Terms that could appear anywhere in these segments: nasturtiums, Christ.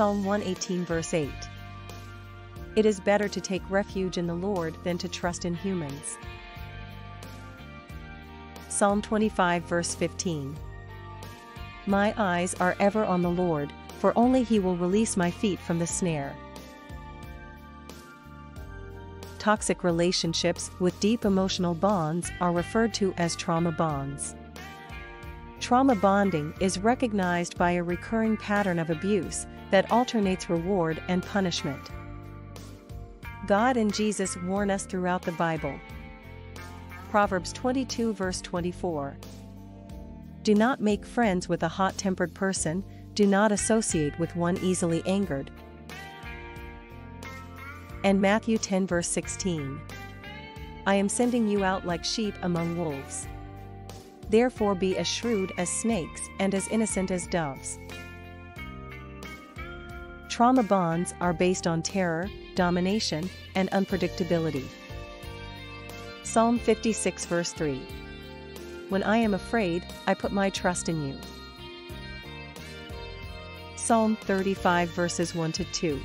Psalm 118 verse 8. It is better to take refuge in the Lord than to trust in humans. Psalm 25 verse 15. My eyes are ever on the Lord, for only He will release my feet from the snare. Toxic relationships with deep emotional bonds are referred to as trauma bonds. Trauma bonding is recognized by a recurring pattern of abuse that alternates reward and punishment. God and Jesus warn us throughout the Bible. Proverbs 22 verse 24. Do not make friends with a hot-tempered person, do not associate with one easily angered. And Matthew 10 verse 16. I am sending you out like sheep among wolves. Therefore be as shrewd as snakes and as innocent as doves. Trauma bonds are based on terror, domination, and unpredictability. Psalm 56 verse 3. When I am afraid, I put my trust in you. Psalm 35 verses 1-2.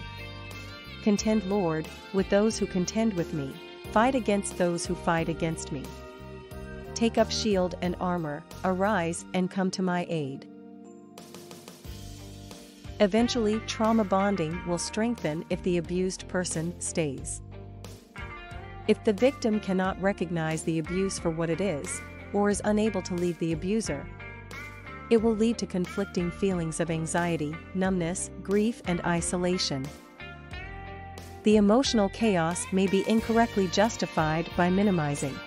Contend, Lord, with those who contend with me, fight against those who fight against me. Take up shield and armor, arise and come to my aid. Eventually, trauma bonding will strengthen if the abused person stays. If the victim cannot recognize the abuse for what it is, or is unable to leave the abuser, it will lead to conflicting feelings of anxiety, numbness, grief, and isolation. The emotional chaos may be incorrectly justified by minimizing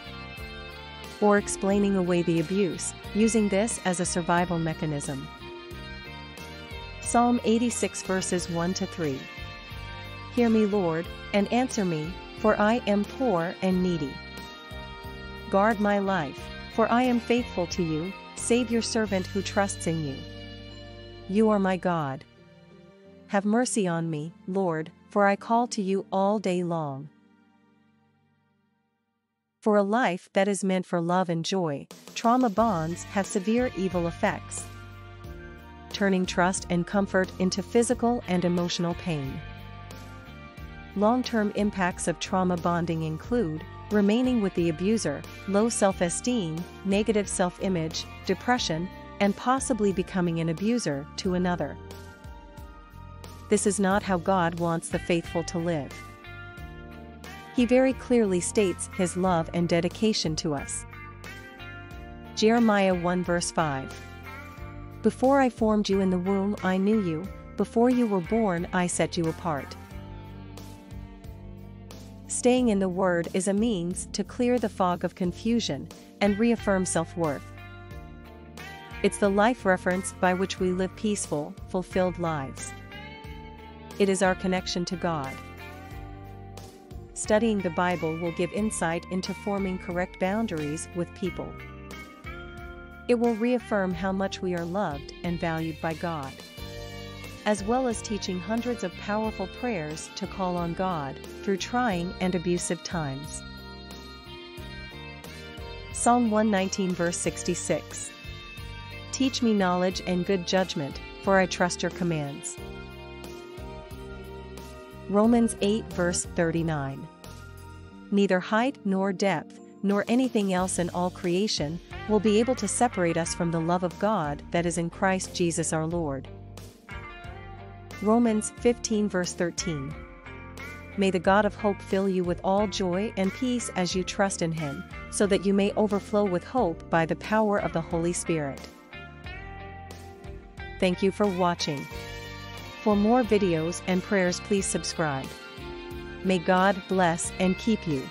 or explaining away the abuse, using this as a survival mechanism. Psalm 86 verses 1-3. Hear me, Lord, and answer me, for I am poor and needy. Guard my life, for I am faithful to you, save your servant who trusts in you. You are my God. Have mercy on me, Lord, for I call to you all day long. For a life that is meant for love and joy, trauma bonds have severe evil effects, turning trust and comfort into physical and emotional pain. Long-term impacts of trauma bonding include remaining with the abuser, low self-esteem, negative self-image, depression, and possibly becoming an abuser to another. This is not how God wants the faithful to live. He very clearly states His love and dedication to us. Jeremiah 1 verse 5. Before I formed you in the womb, I knew you. Before you were born, I set you apart. Staying in the Word is a means to clear the fog of confusion and reaffirm self-worth. It's the life reference by which we live peaceful, fulfilled lives. It is our connection to God. Studying the Bible will give insight into forming correct boundaries with people. It will reaffirm how much we are loved and valued by God, as well as teaching hundreds of powerful prayers to call on God through trying and abusive times. Psalm 119 verse 66. Teach me knowledge and good judgment, for I trust your commands. Romans 8 verse 39. Neither height nor depth, nor anything else in all creation, will be able to separate us from the love of God that is in Christ Jesus our Lord. Romans 15 verse 13. May the God of hope fill you with all joy and peace as you trust in Him, so that you may overflow with hope by the power of the Holy Spirit. Thank you for watching. For more videos and prayers, please subscribe. May God bless and keep you.